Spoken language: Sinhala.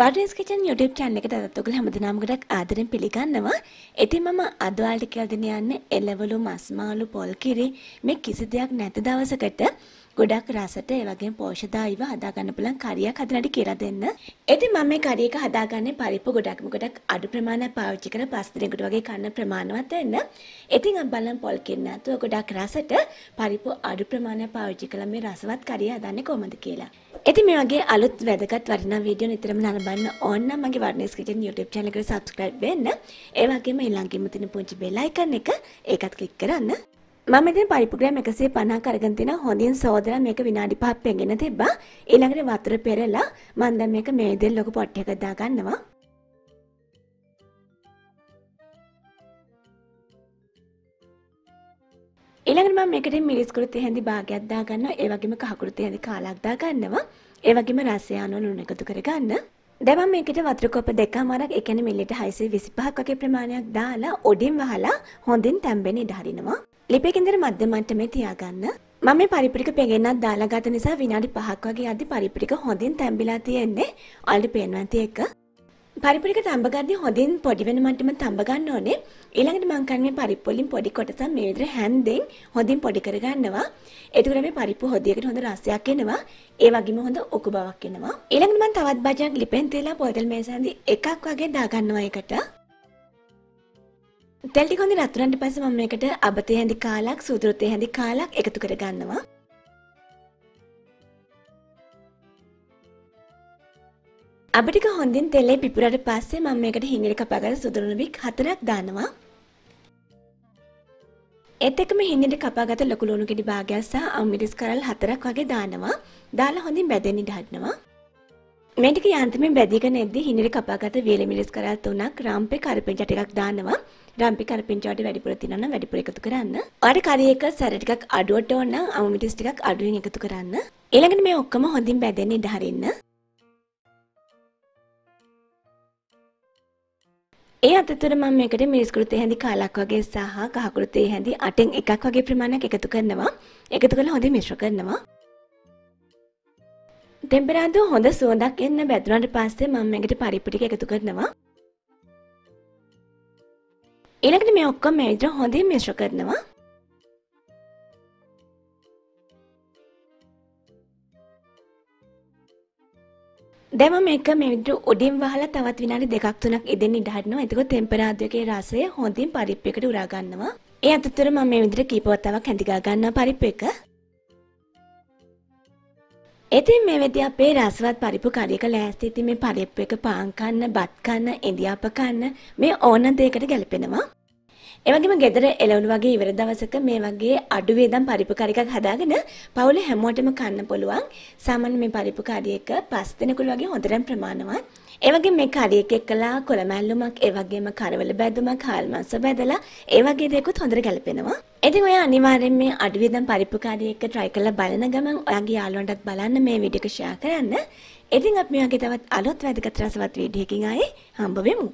Vardens Kitchen YouTube channel එකට අදත් ඔයගොල්ලෝ හැමදෙනාම ගොඩක් ආදරෙන් පිළිගන්නවා. ඉතින් මම අද ඔයාලට කියලා දෙන්න යන්නේ එළවලු මස් මාළු පොල් කිරි මේ කිසි දෙයක් නැති දවසකට ගොඩක් රසට ඒ වගේම පෝෂ්‍යදායීව හදා ගන්න පුළුවන් කරියක් හදන්නට කියලා දෙන්න. ඉතින් මම මේ කරියක හදාගන්නේ පරිප්පු ගොඩක් අඩු ප්‍රමාණයක් පාවිච්චි කරලා 5 දිනකට වගේ කන්න ප්‍රමාණවත් වෙන්න. ඉතින් අපි බලමු පොල් කිරි නැතුව ගොඩක් රසට පරිප්පු අඩු ප්‍රමාණයක් පාවිච්චි කරලා මේ රසවත් කරිය හදන්නේ කොහොමද කියලා. ඉතින් මේ වගේ අලුත් වැදගත් වටිනා වීඩියෝ නිතරම නරඹන්න ඕන නම් මගේ වර්ණස් කිචන් YouTube channel එකට subscribe වෙන්න. ඒ වගේම ඊළඟින්ම තියෙන පුංචි bell icon එක ඒකත් click කරන්න. මම දැන් පරිප්පු ග්‍රෑම් 150ක් අරගෙන තිනා හොඳින් සෝදලා මේක විනාඩි 5ක් පෙඟෙන්න තිබ්බා. ඊළඟට වතුර පෙරලා මම දැන් මේක මේ දෙල් ලොකු පොට් එකකට දා ගන්නවා. ඊළඟට මම මේකට මිරිස් කුරු 30 භාගයක් දා ගන්නවා. ඒ වගේම කහ කුරු 30 කාලක් දා ගන්නවා. ඒ වගේම රසය අනුව ලුණු එකතු කර ගන්න. දැන් මම මේකට වතුර කෝප දෙකමාරක් ඒ කියන්නේ මිලිලීටර් 625ක් වගේ ප්‍රමාණයක් දාලා ඔඩින් වහලා හොඳින් තැම්බෙන්න ඉඩ හරිනවා. ලිපේකින්දර මධ්‍යම මට්ටමේ තියාගන්න. මම මේ පරිප්පුරික පෙගෙන්නක් දාලා ගත නිසා විනාඩි 5ක් වගේ යද්දි පරිප්පුරික හොඳින් තැඹිලා තියෙන්නේ. ඔයාලට පේනවා ඇති එක. පරිප්පුරික තඹ ගද්දී හොඳින් පොඩි වෙන මට්ටම තඹ ගන්න ඕනේ. ඊළඟට මම කන්නේ පරිප්පු වලින් පොඩි කොටසක් මේ විදිහට හැන්දෙන් හොඳින් පොඩි කර ගන්නවා. ඒකට මේ පරිප්පු හොදියකට හොඳ රසයක් එනවා. ඒ වගේම හොඳ ඔකු බවක් එනවා. ඊළඟට මම තවත් බජයක් ලිපෙන් තේලා පොතල් මේසෙන්දී එකක් වගේ දා ගන්නවා ඒකට. තෙල් ටික හොඳට රත් වුණාට පස්සේ මම මේකට අබ තේ හැඳි කාලක් සූදුරු තේ හැඳි කාලක් එකතු කර ගන්නවා. අබ ටික හොඳින් තෙලේ පිපුරාට පස්සේ මම මේකට හිඟිලි කපාගෙන සුදුරුණු බික් 4ක් දානවා. ඒත් එක්කම හිඟිලි කපාගත ලොකු ලුණු කෙඩි භාගයක් සහ අමිරිස් කරල් 4ක් වගේ දානවා. දාලා හොඳින් බැදෙන්න ඉඩ හදනවා. මේ ටික යාන්ත්‍රයෙන් බැදීගෙන එද්දී හිඟිලි කපාගත වේල මිරිස් කරල් 3ක් රාම්පේ කරපිංචා ටිකක් දානවා. රම්පි කරපින්චාට වැඩිපුර තියනවා නම් වැඩිපුර එකතු කරන්න. ඔයාලට curry එක සැර ටිකක් අඩුවට ඕන නම් අමුමිටිස් ටිකක් අඩුවෙන් එකතු කරන්න. ඊළඟට මේ ඔක්කොම හොඳින් බැදෙන්න ඉඩ හරින්න. ඒ අතරතුර මම මේකට මිරිස් කුරු තේ හැඳි කාලක් වගේ සහ කහ කුරු තේ හැඳි 8න් එකක් වගේ ප්‍රමාණයක් එකතු කරනවා. එකතු කරලා හොඳින් මිශ්‍ර කරනවා. දෙම්බරාදු හොඳ සුවඳක් එන්න බැදුනට පස්සේ මම මේකට පරිප්පු ටික එකතු කරනවා. ඊළඟට මේ ඔක්කොම මේ විදිහට හොඳින් මිශ්‍ර කරනවා. දැන් මම මේක මේ විදිහට උඩින් වහලා තවත් විනාඩි 2-3ක් ඉදෙන්න ඉඩ හදනවා. එතකොට ටෙම්පරාදු එකේ රසය හොඳින් පරිප්පු එකට උරා ගන්නවා. ඒ අතරතුර මම මේ විදිහට කීප වතාවක් හැඳිගා ගන්නවා පරිප්පු එක. ඉතින් මේ වෙදී අපේ රසවත් පරිප්පු කරියක ලෑස්ති. ඉතින් මේ පරිප්පු එක පාන් කන්න, බත් කන්න, ඉඳියාප කන්න මේ ඕන දෙයකට ගැලපෙනවා. ඒ වගේම ගෙදර එළවලු වගේ ඉවර දවසක මේ වගේ අඩුවේ දම් පරිප්පු කරියක් හදාගෙන පවුලේ හැමෝටම කන්න පුළුවන්. සාමාන්‍ය මේ පරිප්පු කරියක 5 දිනකළු වගේ හොඳටම ප්‍රමාණවත්. ඒ වගේම මේ කරියක එක්කලා කොළමැල්ලුමක්, ඒ වගේම කරවල බැදුමක්, හාල් මාංශ බැදලා ඒ වගේ දේකුත් හොඳට ගැලපෙනවා. ඉතින් ඔයා අනිවාර්යෙන් මේ අඩුවේ දම් පරිප්පු කාරිය එක try කරලා බලන ගමන් ඔයාගේ යාළුවන්ටත් බලන්න මේ වීඩියෝ එක share කරන්න. ඉතින් අපි මේ වගේ තවත් අලුත් වැදගත් රසවත් වීඩියෝ එකකින් ආයේ හම්බ වෙමු.